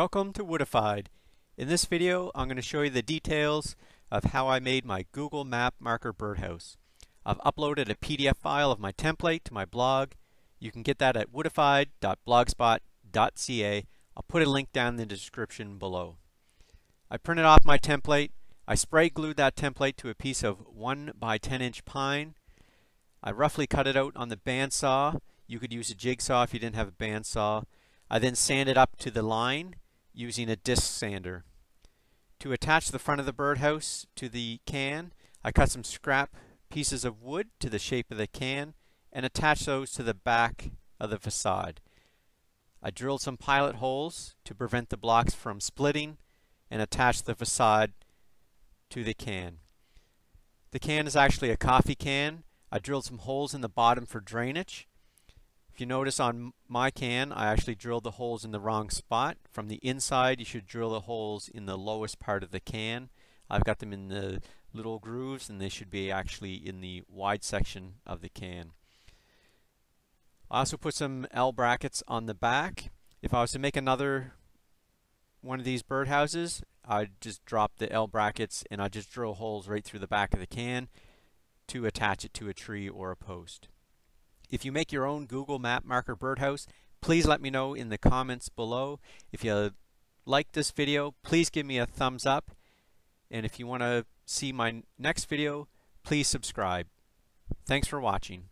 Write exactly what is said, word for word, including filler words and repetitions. Welcome to Woodified. In this video, I'm going to show you the details of how I made my Google Map Marker Birdhouse. I've uploaded a P D F file of my template to my blog. You can get that at woodified dot blogspot dot c a. I'll put a link down in the description below. I printed off my template. I spray glued that template to a piece of one by ten inch pine. I roughly cut it out on the bandsaw. You could use a jigsaw if you didn't have a bandsaw. I then sanded up to the line using a disc sander. To attach the front of the birdhouse to the can, I cut some scrap pieces of wood to the shape of the can and attached those to the back of the facade. I drilled some pilot holes to prevent the blocks from splitting and attached the facade to the can. The can is actually a coffee can. I drilled some holes in the bottom for drainage. If you notice on my can, I actually drilled the holes in the wrong spot. From the inside, you should drill the holes in the lowest part of the can. I've got them in the little grooves, and they should be actually in the wide section of the can. I also put some L brackets on the back. If I was to make another one of these birdhouses, I'd just drop the L brackets and I'd just drill holes right through the back of the can to attach it to a tree or a post. If you make your own Google Map Marker Birdhouse, please let me know in the comments below. If you like this video, please give me a thumbs up. And if you want to see my next video, please subscribe. Thanks for watching.